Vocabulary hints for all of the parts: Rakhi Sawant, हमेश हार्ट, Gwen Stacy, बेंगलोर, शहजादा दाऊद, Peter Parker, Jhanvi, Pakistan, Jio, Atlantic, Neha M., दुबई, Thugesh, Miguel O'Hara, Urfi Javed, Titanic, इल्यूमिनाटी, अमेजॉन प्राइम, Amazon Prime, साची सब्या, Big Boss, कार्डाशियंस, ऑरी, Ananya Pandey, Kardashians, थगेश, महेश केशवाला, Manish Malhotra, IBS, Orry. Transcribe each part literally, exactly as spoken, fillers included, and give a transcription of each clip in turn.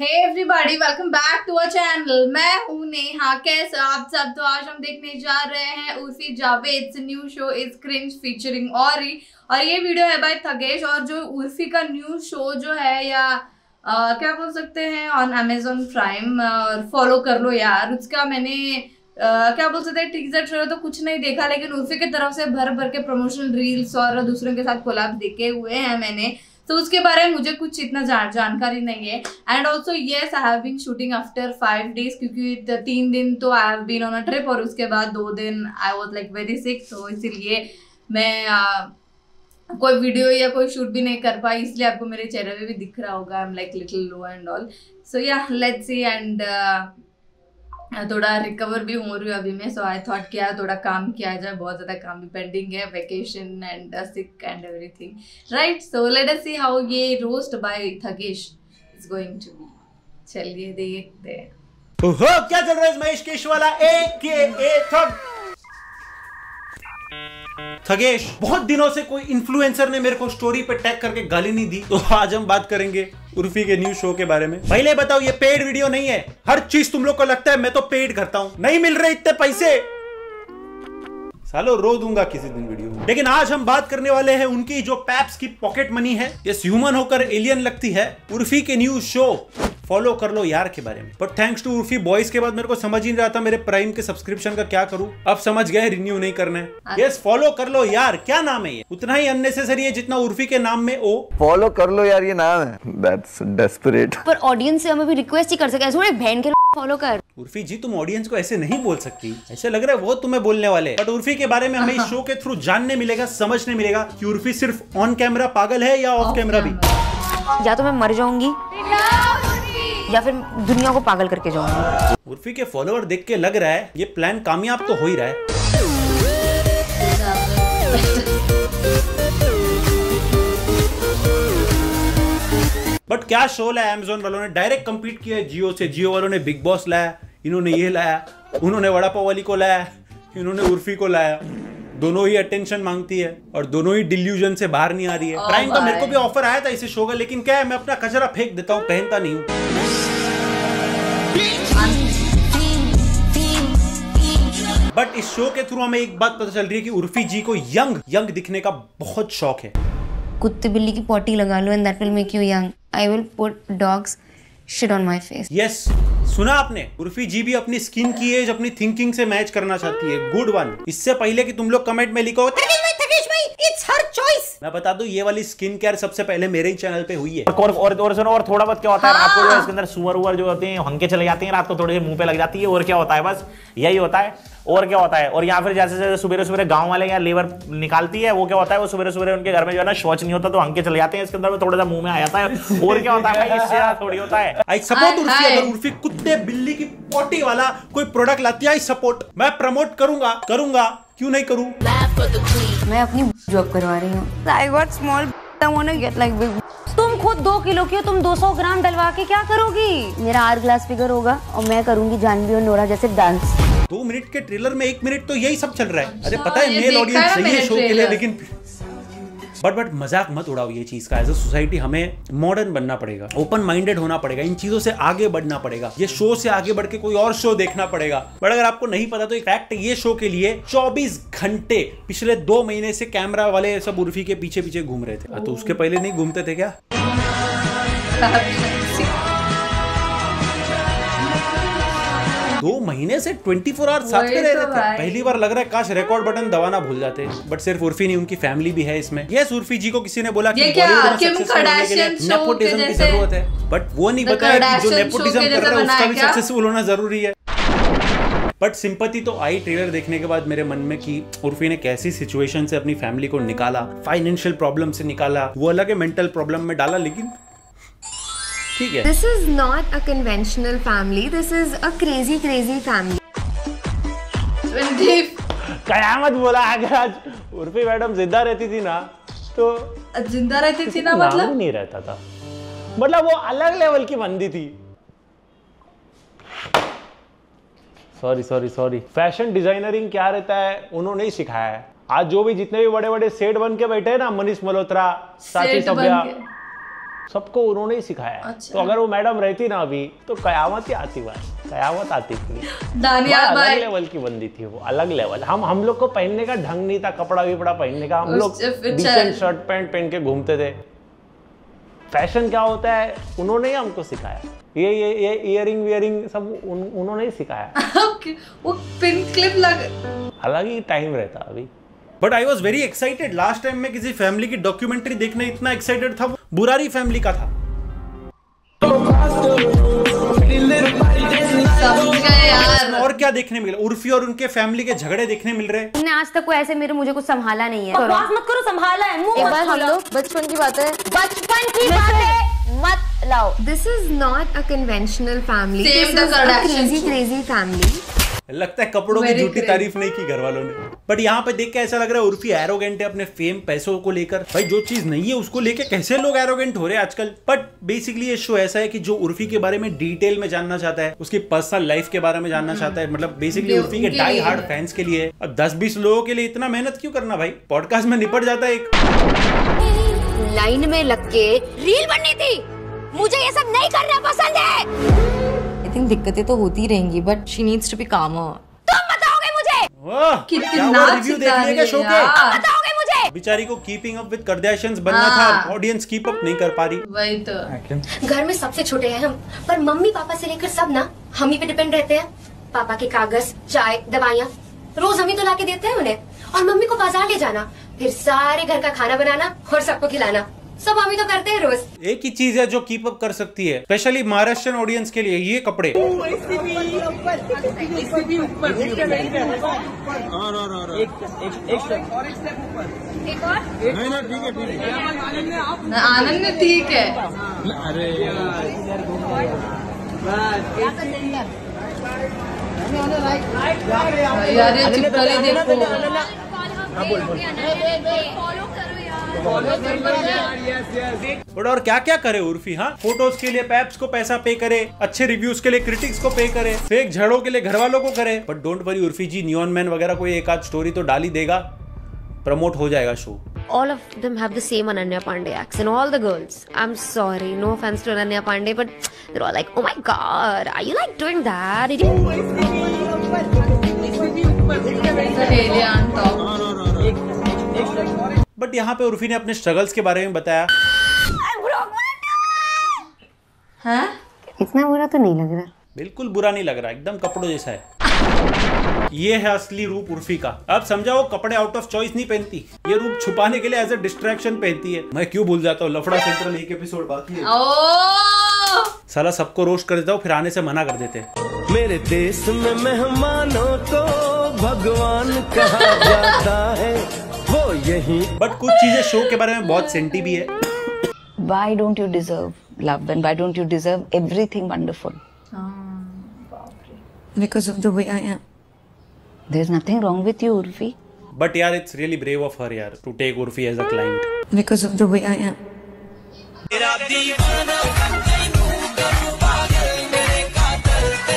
Hey everybody, welcome back to our channel. मैं हूं नेहा। कैसे आप सब? तो आज हम देखने जा रहे हैं Urfi Javed new show is cringe featuring ऑरी। और ये वीडियो है बाय थगेश। और जो उर्फी का न्यू शो जो है या आ, क्या बोल सकते हैं, ऑन अमेजॉन प्राइम। और फॉलो कर लो यार। उसका मैंने आ, क्या बोल सकते हैं, टीजर ट्रेलर तो कुछ नहीं देखा, लेकिन उर्फी की तरफ से भर भर के प्रमोशनल रील्स और दूसरों के साथ कोलैब देखे हुए हैं मैंने। तो so, उसके बारे में मुझे कुछ इतना जान, जानकारी नहीं है। And also yes, I have been shooting after five days, क्योंकि तीन दिन तो I have been on a trip और उसके बाद दो दिन I was like very sick. तो इसीलिए मैं आ, कोई वीडियो या कोई शूट भी नहीं कर पाई, इसलिए आपको मेरे चेहरे पे भी दिख रहा होगा I am like little low and all. So yeah let's see. And थोड़ा रिकवर भी हो रही हूँ अभी मैं। सो आई थॉट किया थोड़ा काम किया जाए, बहुत ज़्यादा काम भी पेंडिंग है, vacation and sick and everything, right. So let us see how ये roast by थगेश is going to be. चलिए देखते हैं। ओहो, क्या चल रहा है इस महेश केशवाला एके थग थगेश। बहुत दिनों से कोई इन्फ्लुएंसर ने मेरे को स्टोरी पे टैग करके गाली नहीं दी, तो आज हम बात करेंगे उर्फी के न्यू शो के बारे में। पहले बताओ ये पेड वीडियो नहीं है। हर चीज तुम लोग को लगता है मैं तो पेड करता हूँ, नहीं मिल रहे इतने पैसे, सालो रो दूंगा किसी दिन वीडियो। लेकिन आज हम बात करने वाले हैं उनकी जो पैप्स की पॉकेट मनी है, ये ह्यूमन होकर एलियन लगती है, उर्फी के न्यू शो फॉलो कर लो यार के बारे में। But thanks to Urfi boys के बाद मेरे को समझ ही नहीं रहा था मेरे प्राइम के सब्सक्रिप्शन का क्या करूं, अब समझ गए रिन्यू नहीं करना है। यस, फॉलो कर लो यार, क्या नाम है ये, उतना ही अननेसेसरी है जितना उर्फी के नाम में ओ। फॉलो कर लो यार ये नाम है, दैट्स डेस्परेट। पर ऑडियंस से हमें भी रिक्वेस्ट ही कर सकते हैं, थोड़े बहन के फॉलो कर। उर्फी जी तुम ऑडियंस को ऐसे नहीं बोल सकती, ऐसे लग रहा है वो तुम्हें बोलने वाले। बट उर्फी के बारे में हमें इस शो के थ्रू जानने मिलेगा, समझने मिलेगा कि उर्फी सिर्फ ऑन कैमरा पागल है या ऑफ कैमरा भी। या तो मैं मर जाऊंगी या फिर दुनिया को पागल करके जाऊंगी। उर्फी के फॉलोअर देख के लग रहा है ये प्लान कामयाब तो हो ही रहा है। बट क्या शो लाया अमेज़न वालों ने, डायरेक्ट कम्पीट किया है जियो से। जियो वालों ने बिग बॉस लाया, इन्होंने ये लाया, उन्होंने वड़ा पाव वाली को लाया, इन्होंने उर्फी को लाया। दोनों ही अटेंशन मांगती है और दोनों ही डिल्यूजन से बाहर नहीं आ रही है। प्राइम का मेरे को भी ऑफर आया था इसे शो का, लेकिन क्या है मैं अपना कचरा फेंक देता हूँ, पहनता नहीं हूँ। बट इस शो के थ्रू हमें एक बात पता चल रही है कि उर्फी जी को यंग यंग दिखने का बहुत शौक है। कुत्ते बिल्ली की पॉटी लगा लो and that will make you young. I will put dog's shit on my face. Yes, सुना आपने, उर्फी जी भी अपनी स्किन की एज अपनी थिंकिंग से मैच करना चाहती है। Good one. इससे पहले कि तुम लोग कमेंट में लिखो थगेश भाई थगेश भाई इट्स हर चॉइस, मैं बता दूं ये वाली स्किन केयर सबसे पहले मेरे ही चैनल पे हुई है। और और और, और, और थोड़ा बहुत क्या होता है, आपको जो इसके अंदर सुअर उवर जो होते हैं हंके चले जाते हैं, रात को थोड़े से मुंह पे लग जाती है, और क्या होता है, बस यही होता है। और क्या होता है, और या फिर जैसे जैसे सुबह सुबह गांव वाले या लेबर निकालती है, वो क्या होता है, वो सुबह सुबह उनके घर में जो है ना शौच नहीं होता, तो अंके चले जाते हैं इसके अंदर, थोड़ा सा मुंह में आ जाता है। और क्या होता है, इससे थोड़ी होता है। I support Urfi. अगर उर्फी कुत्ते बिल्ली की पॉटी वाला कोई प्रोडक्ट लाती है, आई सपोर्ट, मैं प्रमोट करूंगा करूंगा क्यों नहीं करूँ। मैं अपनी जॉब करवा रही हूँ। I got small, I want to get like big. तुम खुद दो किलो की हो, तुम दो सौ ग्राम डलवा के क्या करोगी? मेरा आर ग्लास फिगर होगा और मैं करूंगी जानवी और नोरा जैसे डांस। दो मिनट के ट्रेलर में एक मिनट तो यही सब चल रहा है। अरे पता है मेल ऑडियंस सही है शो के लिए, लेकिन बट बट मजाक मत उड़ाओ ये चीज का। एज अ सोसाइटी हमें मॉडर्न बनना पड़ेगा, ओपन माइंडेड होना पड़ेगा, इन चीजों से आगे बढ़ना पड़ेगा, ये शो से आगे बढ़ के कोई और शो देखना पड़ेगा। बट अगर आपको नहीं पता तो एक फैक्ट, ये शो के लिए चौबीस घंटे पिछले दो महीने से कैमरा वाले सब उर्फी के पीछे पीछे घूम रहे थे। तो उसके पहले नहीं घूमते थे क्या? दो महीने से ट्वेंटी फोर आवर्स साथ में रह रहे थे। पहली बार लग रहा है काश रिकॉर्ड बटन दबाना भूल जाते। बट सिर्फ उर्फी नहीं, उनकी फैमिली भी है इसमें। यस, उर्फी जी को किसी ने बोला कि बॉलीवुड में सक्सेसफुल होने के लिए नेपोटिज्म की जरूरत है, बट वो नहीं बताया कि जो नेपोटिज्म कर रहा है उसका भी सक्सेसफुल होना जरूरी है। बट सिंपैथी तो आई ट्रेलर देखने के बाद मेरे मन में कि उर्फी ने कैसी सिचुएशन से अपनी फैमिली को निकाला, फाइनेंशियल प्रॉब्लम से निकाला, वो अलग है मेंटल प्रॉब्लम में डाला, लेकिन ठीक है। This is not a conventional family. This is a crazy, crazy family. कयामत बोला अगर आज उर्फी मैडम जिंदा रहती थी ना तो जिंदा रहती थी ना मतलब नहीं रहता था, मतलब वो अलग लेवल की बंदी थी। Sorry sorry sorry, fashion designering क्या रहता है उन्होंने ही सिखाया है। आज जो भी जितने भी बड़े बड़े सेठ बन के बैठे हैं ना, मनीष मल्होत्रा, साची सब्या, सबको उन्होंने ही सिखाया है। अच्छा। तो अगर वो मैडम रहती ना अभी तो कयामत ही आती बात, कयामत आती थी। अलग लेवल की बंदी थी वो, अलग लेवल। हम हम लोग को पहनने का ढंग नहीं था, कपड़ा विपड़ा पहनने का। हम लोग डिसेंट शर्ट पैंट पहन के घूमते थे। फैशन क्या होता है उन्होंने ही हमको सिखाया। ये ये ये इयरिंग वियरिंग सब उन, उन्होंने ही सिखाया। वो पिन क्लिप लग अलग ही टाइम रहता अभी। But I was very excited last time मैं किसी फैमिली की डॉक्यूमेंट्री देखने इतना एक्साइटेड था। बुरारी फैमिली का था। और क्या देखने मिला? उर्फी और उनके फैमिली के झगड़े देखने मिल रहे। तुमने आज तक कोई ऐसे मेरे मुझे कुछ संभाला नहीं है। बकवास मत करो, संभाला है। मुंह मत खोलो। बचपन की बात है, बचपन की बातें मत लाओ। This is not a conventional family, this is a crazy crazy family. लगता है कपड़ों की झूठी तारीफ नहीं की घर वालों ने, बट यहाँ पे देख के ऐसा लग रहा है उर्फी एरोगेंट है अपने फेम पैसों को लेकर। भाई जो चीज नहीं है उसको लेके कैसे लोग एरोगेंट हो रहे हैं आजकल। बट बेसिकली ये शो ऐसा है कि जो उर्फी के बारे में डिटेल में जानना चाहता है, उसकी पर्सनल लाइफ के बारे में जानना चाहता है, मतलब बेसिकली उर्फी के डाई हार्ड फैंस के लिए। अब दस बीस लोगों के लिए इतना मेहनत क्यों करना भाई, पॉडकास्ट में निपट जाता है। एक लाइन में लग के रील बननी थी, मुझे ये सब नहीं करना पसंद है। आई थिंक दिक्कतें तो होती रहेंगी, but she needs to be calmer. कितना रिव्यू देखने शो के बताओगे मुझे। बिचारी को कीपिंग अप विद कार्डेशियंस बनना था, ऑडियंस कीप अप नहीं कर पा रही। वही तो, घर में सबसे छोटे हैं हम, पर मम्मी पापा से लेकर सब ना हम ही पे डिपेंड रहते हैं। पापा के कागज, चाय, दवाइयाँ रोज हम ही तो ला के देते हैं उन्हें, और मम्मी को बाजार ले जाना, फिर सारे घर का खाना बनाना और सबको खिलाना, सब हम ही तो करते हैं रोज। एक ही चीज है जो कीप अप कर सकती है, स्पेशली महाराष्ट्रियन ऑडियंस के लिए, ये कपड़े। आनंद ठीक है। अरे यार देखो, और क्या क्या करे उर्फी। हाँ, फोटोज के लिए पैप्स को पैसा पे करे, अच्छे रिव्यूज के लिए क्रिटिक्स को पे करे, फेक झड़ों के लिए घर वालों को करे। But don't worry Urfi ji, neon man वगैरह कोई एक आध स्टोरी तो डाली देगा, प्रमोट हो जाएगा show. All of them have the same Ananya Pandey accent, all the girls. I'm sorry, no offense to Ananya Pandey, but they're all like, oh my god, are you like doing that? Did you... but यहाँ पे उर्फी ने अपने struggles के बारे में बताया। हाँ? इतना बुरा तो नहीं लग रहा, बिल्कुल बुरा नहीं लग रहा, एकदम कपड़ों जैसा है। ये है असली रूप उर्फी का। अब समझा, वो कपड़े आउट ऑफ चॉइस नहीं पहनती, ये रूप छुपाने के लिए एज ए डिस्ट्रैक्शन पहनती है। मैं क्यों भूल जाता हूँ, लफड़ा सेंट्रल एक एपिसोड बाकी है। ओ! साला सबको रोस्ट कर देता हूँ, फिर आने से मना कर देते हैं। मेरे देश में मेहमानों को भगवान कहा जाता है वो यही। बट कुछ चीजें शो के बारे में बहुत सेंटी भी है। Why don't you deserve love and why don't you deserve everything wonderful? Because of the way I am. There's nothing wrong with you, Urfi. But यार, it's really brave of her यार to take Urfi as a client. Because of the way I am.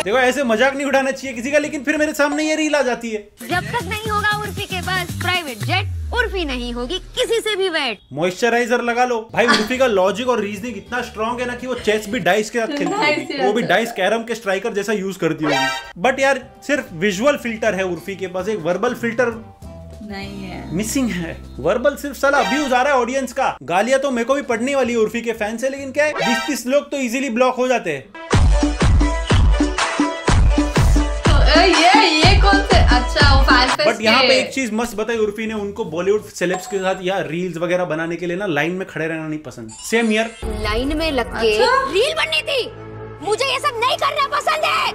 देखो ऐसे मजाक नहीं उड़ाना चाहिए किसी का, लेकिन फिर मेरे सामने ये रील आ जाती है। जब तक नहीं होगा उर्फी के पास प्राइवेट जेट, उर्फी नहीं होगी किसी से भी वेट। मॉइस्चराइजर लगा लो भाई। उर्फी का लॉजिक और रीजनिंग इतना स्ट्रॉन्ग है ना कि वो चेस भी डाइस के साथ खेलती है, वो भी डाइस कैरम के स्ट्राइकर जैसा यूज करती होगी। बट यार सिर्फ विजुअल फिल्टर है उर्फी के पास, एक वर्बल फिल्टर नहीं है, मिसिंग है। वर्बल सिर्फ साला अब्यूज आ रहा है ऑडियंस का। गालियां तो मेरे को भी पढ़ने वाली है उर्फी के फैन से, लेकिन क्या है बीस तीस लोग तो इजिली ब्लॉक हो जाते हैं। ये ये कौन से अच्छा। बट यहाँ पे एक चीज मस्त बताई उर्फी ने, उनको बॉलीवुड सेलेब्स के साथ या रील्स वगैरह बनाने के लिए ना लाइन में खड़े रहना नहीं पसंद। सेम ईयर लाइन में लग के अच्छा? रील बननी थी, मुझे ये सब नहीं करना पसंद है,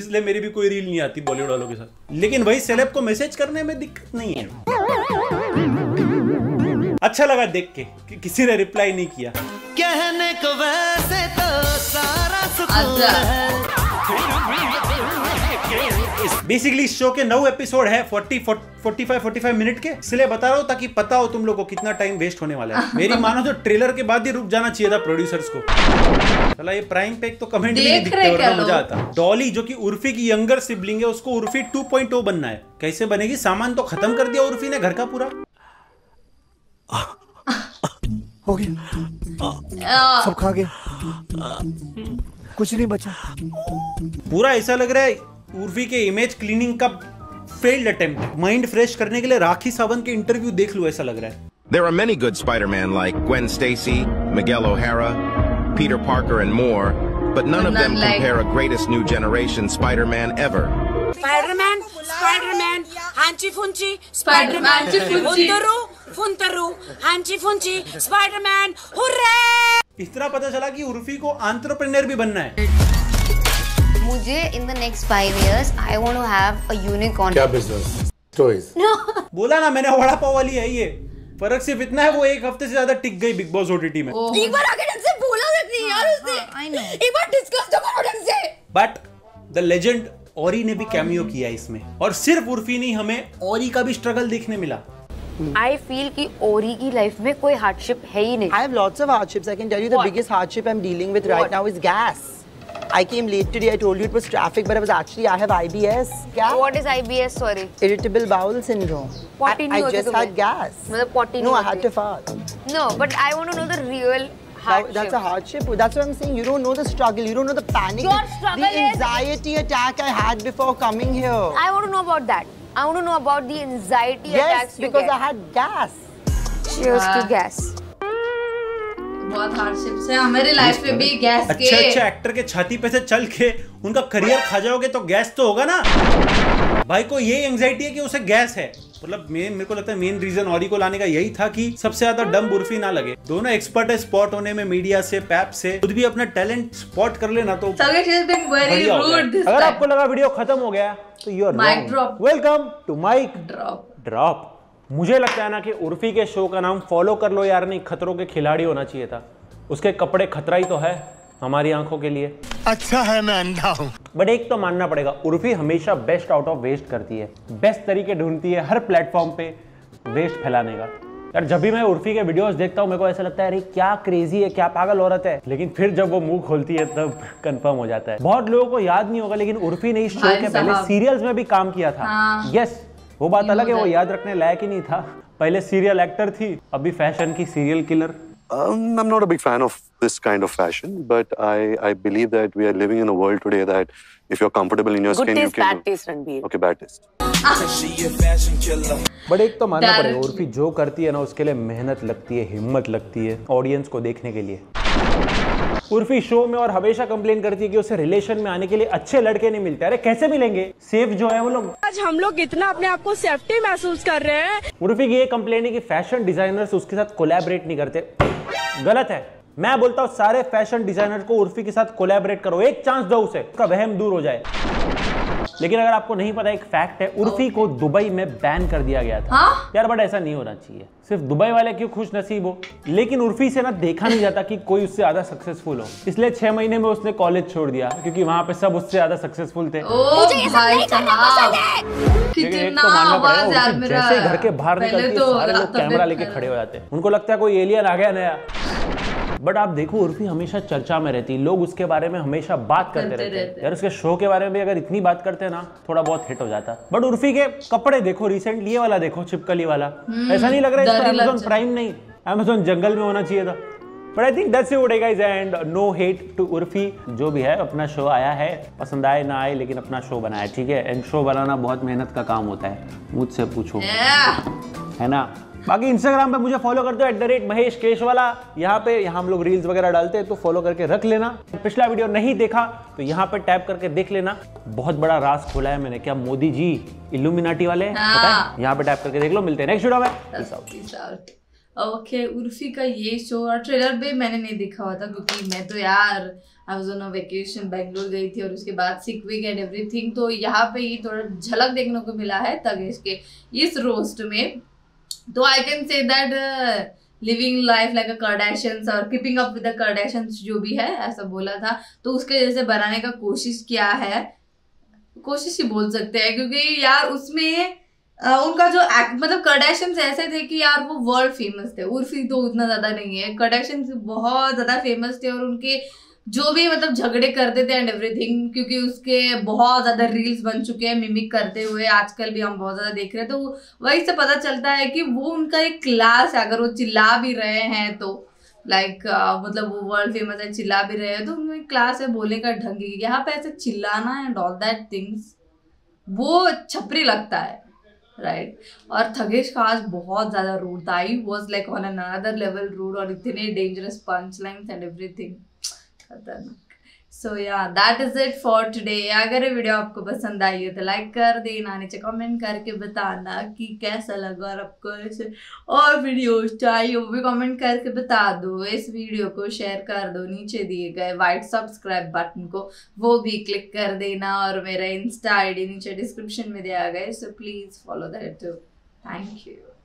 इसलिए मेरी भी कोई रील नहीं आती बॉलीवुड वालों के साथ। लेकिन वही सेलेब को मैसेज करने में दिक्कत नहीं है। अच्छा लगा देख के कि किसी ने रिप्लाई नहीं किया। कहने को वैसे तो सारा सुकून है। बेसिकली इस शो के नौ एपिसोड है चालीस पैंतालीस मिनट के, इसलिए बता रहा हूँ ताकि पता हो तुम लोगों को कितना टाइम वेस्ट होने वाला है। मेरी मानो तो ट्रेलर के बाद ही रुक जाना चाहिए था प्रोड्यूसर्स को। चला ये प्राइम पे एक तो कमेंट नहीं दिखते, वरना मजा आता। डॉली जो कि उर्फी की यंगर सिबलिंग है, उसको उर्फी टू पॉइंट ओ बनना है। कैसे बनेगी? सामान तो खत्म कर दिया उर्फी ने घर का पूरा। सब खा गए, कुछ नहीं बचा। पूरा ऐसा लग रहा है उर्फी के इमेज क्लीनिंग का फेल्ड अटेम्प्ट। माइंड फ्रेश करने के लिए राखी सावंत के इंटरव्यू देख लो, ऐसा लग रहा है। There are many good Spider-Man like Gwen Stacy, Miguel O'Hara, Peter Parker and more, but none of them compare a greatest new generation Spider-Man ever. Spider-Man, Spider-Man, Hanchi Funchi, Spider-Man, Funtaru, Funtaru, Hanchi Funchi, Spider-Man, hurray! इस तरह पता चला कि उर्फी को entrepreneur भी बनना है। मुझे in the next five years I want to have a unicorn. क्या बिजनेस? टॉयज। बोला ना मैंने, वड़ा पाव वाली है ये। फर्क सिर्फ इतना है वो एक हफ्ते से ज्यादा टिक गई बिग बॉस ओटीटी में। एक बार आगे ढंग से बोला नहीं यार उसने। I know. एक बार डिस्कस तो करो ढंग से। बट द लेजेंड ऑरी ने भी कैमियो किया इसमें, और सिर्फ उर्फी नहीं, हमें ऑरी का भी स्ट्रगल देखने मिला। I feel कि ओरी की लाइफ में कोई हार्डशिप है ही नहीं। I have lots of hardships. I can tell you the biggest hardship I'm dealing with right now is gas. I came late today. I told you it was traffic, but it was actually I have I B S. What? What is I B S? Sorry. Irritable bowel syndrome. What I, I just had gas. मतलब potty. No, I had to fart. No, but I want to know the real hardship. That, that's a hardship. That's what I'm saying. You don't know the struggle. You don't know the panic. Your struggle is the anxiety is... attack I had before coming here. I want to know about that. I want to know about the anxiety yes, attacks you get. Yes, because I had gas. Cheers uh. to gas. बहुत hardships है हमारे life में भी। Gas के अच्छे अच्छे actor के छाती पे से चल के उनका करियर खा जाओगे तो गैस तो होगा ना। भाई को ये एंजाइटी है कि उसे गैस है, मतलब मेन मेरे को लगता है मेन रीजन ऑरी को लाने का यही था कि सबसे ज्यादा डम उर्फी ना लगे। दोनों एक्सपर्ट है स्पॉट होने में, मीडिया से पैप से, खुद भी अपना टैलेंट स्पॉट कर लेना तो बढ़िया होगा। अगर आपको लगा वीडियो खत्म हो गया तो you are wrong. Welcome to mic drop. मुझे लगता है ना कि उर्फी के शो का नाम फॉलो कर लो यार, नहीं खतरों के खिलाड़ी होना चाहिए था। उसके कपड़े खतरा ही तो है हमारी आंखों के लिए। अच्छा है मैं अंधा हूँ। बट एक तो मानना पड़ेगा, उर्फी हमेशा बेस्ट आउट ऑफ वेस्ट करती है, बेस्ट तरीके ढूंढती है हर प्लेटफॉर्म पे वेस्ट फैलाने का। यार जब भी मैं उर्फी के वीडियोस देखता हूँ मेरे को ऐसा लगता है अरे क्या क्रेजी है, क्या पागल औरत है। लेकिन फिर जब वो मुंह खोलती है तब कंफर्म हो जाता है। बहुत लोगों को याद नहीं होगा लेकिन उर्फी ने इस शो के पहले सीरियल्स में भी काम किया था। यस, वो बात अलग है वो याद रखने लायक ही नहीं था। पहले सीरियल एक्टर थी, अभी फैशन की serial killer. um, I'm not a big fan of this kind of fashion, but I I believe that we are living in a world today that if you're comfortable in your skin you can do it. Okay, bad taste. But एक तो मानना पड़ेगा उर्फी जो करती है ना उसके लिए मेहनत लगती है, हिम्मत लगती है ऑडियंस को देखने के लिए। उर्फी शो में और हमेशा कंप्लेन करती है कि उसे रिलेशन में आने के लिए अच्छे लड़के नहीं मिलते। अरे कैसे मिलेंगे, सेफ जो है वो लोग। आज हम लोग इतना अपने आप को सेफ्टी महसूस कर रहे हैं। उर्फी की ये कंप्लेन है कि फैशन डिजाइनर्स उसके साथ कोलैबोरेट नहीं करते, गलत है। मैं बोलता हूँ सारे फैशन डिजाइनर को उर्फी के साथ कोलैबोरेट करो, एक चांस दो उसे, उसका वहम दूर हो जाए। लेकिन अगर आपको नहीं पता एक फैक्ट है, उर्फी को दुबई में बैन कर दिया गया था। हाँ? यार बट ऐसा नहीं होना चाहिए, सिर्फ दुबई वाले क्यों खुश नसीब हो। लेकिन उर्फी से ना देखा नहीं जाता कि कोई उससे ज्यादा सक्सेसफुल हो, इसलिए छह महीने में उसने कॉलेज छोड़ दिया क्योंकि वहाँ पे सब उससे ज्यादा सक्सेसफुल थे। जैसे घर के बाहर निकलते सारे लोग कैमरा लेके खड़े हो जाते हैं, उनको लगता है कोई एलियन आ गया नया। बट आप देखो उर्फी हमेशा चर्चा में रहती, लोग उसके बारे में हमेशा बात करते रहते हैं। यार उसके शो के बारे में भी अगर इतनी बात करते हैं ना थोड़ा बहुत हिट हो जाता। बट उर्फी के कपड़े देखो, रिसेंटली ये वाला देखो चिपकली वाला, ऐसा नहीं लग रहा है अमेज़न प्राइम नहीं, अमेज़न जंगल में होना चाहिए था। But I think that's it guys, and no hate to Urfi. जो भी है अपना शो आया है, पसंद आए ना आए लेकिन अपना शो बनाया, ठीक है। एंड शो बनाना बहुत मेहनत का काम होता है, मुझसे पूछो है ना। बाकी इंस्टाग्राम पे मुझे फॉलो करते हो at the rate महेश केशवाला, यहाँ पे यहाँ हम लोग रील्स वगैरह डालते हैं तो फॉलो करके रख लेना। पिछला वीडियो नहीं देखा तो यहाँ पे टैप करके देख लेना, बहुत बड़ा राज खोला है मैंने। क्या मोदी जी इल्यूमिनाटी वाले, पता है? यहाँ पे टैप करके देख लो। मिलते हैं नेक्स्ट वीडियो में। ओके उर्फी का ये शो और ट्रेलर भी मैंने नहीं देखा हुआ था क्योंकि मैं तो यार I was on a vacation, बेंगलोर गई थी और उसके बाद सिक वीक एंड एवरीथिंग। तो यहाँ पे ये थोड़ा झलक देखने को मिला है तगेश के इस रोस्ट में। तो I can say that living life like a कार्डाशियंस और keeping up with the कार्डाशियंस जो भी है ऐसा बोला था, तो उसके जैसे बनाने का कोशिश किया है। कोशिश ही बोल सकते हैं क्योंकि यार उसमें आ, उनका जो एक्ट मतलब कार्डाशियंस ऐसे थे कि यार वो वर्ल्ड फेमस थे, उर्फी तो उतना ज़्यादा नहीं है। कार्डाशियंस बहुत ज़्यादा फेमस थे और उनके जो भी मतलब झगड़े करते थे एंड एवरीथिंग, क्योंकि उसके बहुत ज़्यादा रील्स बन चुके हैं मिमिक करते हुए, आजकल भी हम बहुत ज़्यादा देख रहे हैं। तो वही से पता चलता है कि वो उनका एक क्लास है, अगर वो चिल्ला भी रहे हैं तो लाइक like, uh, मतलब वो वर्ल्ड फेमस है, चिल्ला भी रहे हैं तो उनमें क्लास है, बोलने का ढंग है। यहाँ पे ऐसे चिल्लाना एंड ऑल दैट थिंग्स वो छपरी लगता है, राइट right? और थगेश का आज बहुत ज़्यादा रूड था, he was like on N other level rude, और इतने dangerous punch lines and everything खतरनाक। So yeah that is it for today. अगर ये वीडियो आपको पसंद आई है तो लाइक कर देना, नीचे कमेंट करके बताना कि कैसा लगा, और आपको ऐसे और वीडियोस चाहिए वो भी कमेंट करके बता दो। इस वीडियो को शेयर कर दो, नीचे दिए गए वाइट सब्सक्राइब बटन को वो भी क्लिक कर देना, और मेरा इंस्टा आई डी नीचे डिस्क्रिप्शन में दिया गया है, so please follow that too. Thank you.